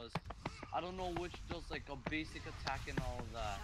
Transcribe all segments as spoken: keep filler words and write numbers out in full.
does. I don't know which does like a basic attack and all of that.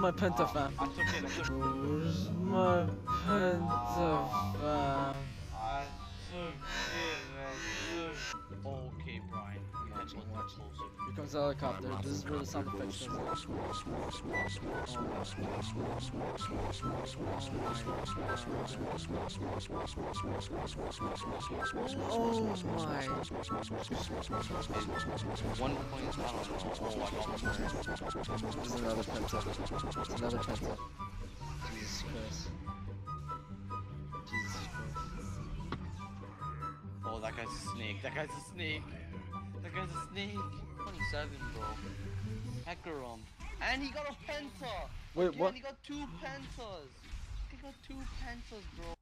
My pentafan. Uh, Where's my pentafan? I took it. I took... Okay, Brian. Watch, watch. Here comes the helicopter. This is where the sound effects come from. Jesus Christ. Jesus Christ. Oh, that guy's a snake. That guy's a snake. That guy's a snake. twenty-seven, bro. Hecarim. And he got a penta! Wait, Again, what? He got two pentas! He got two pentas, bro.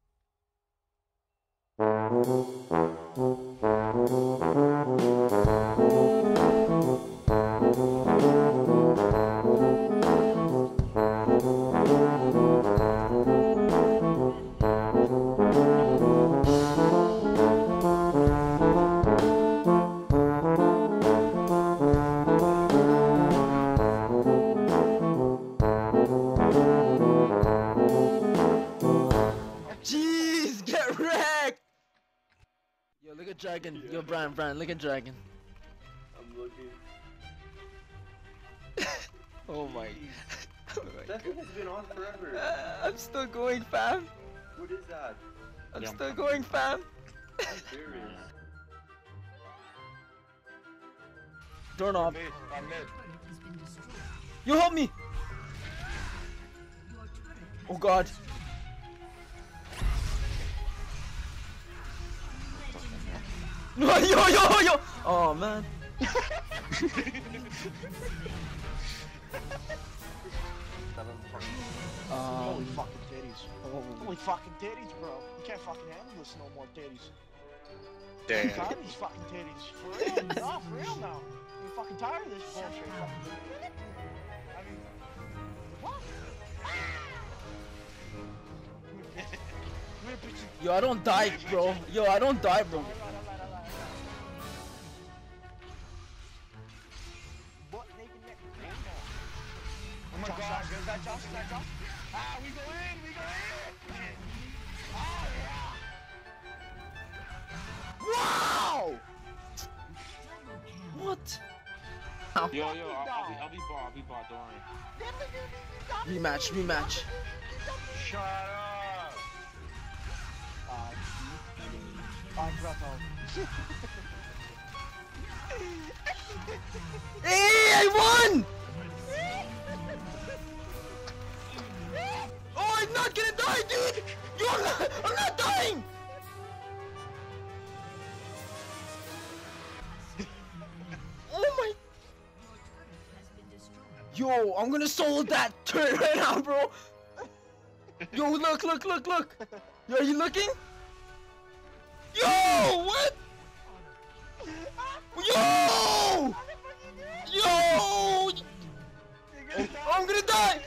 Dragon, yeah. Yo, Brian, Brian, look at Dragon. I'm looking. Oh my. Oh my that thing has been on forever. Uh, I'm still going, fam. What is that? I'm yeah. still going, fam. I'm serious. Turn off. You help me. Oh God. Yo yo yo! Oh man! um, Holy fucking titties! Oh. Holy fucking titties, bro! You can't fucking handle this no more, titties. Damn! I'm tired of these fucking titties. For real, no, for real now. I'm fucking tired of this bullshit. I mean, what? Yo, I don't die, bro. Yo, I don't die, bro. Oh my God, is that Josh? Is that Josh? Ah, we go in, we go in! Oh yeah! Wow! What? Ow. Yo, yo, I'll, I'll, be, I'll be ball, I'll be ball, don't worry. Rematch, rematch. Shut up! Uh, I forgot all. Hey, I won! I'm not gonna die, dude! You're not, I'm not dying! Oh my... Yo, I'm gonna solo that turret right now, bro! Yo, look, look, look, look! Yo, are you looking? Yo, what? Yo! Yo! I'm gonna die!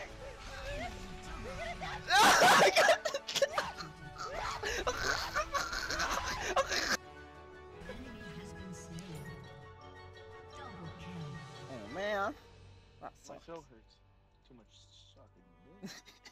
Oh man, that sucks. My soul hurts. Too much sucking.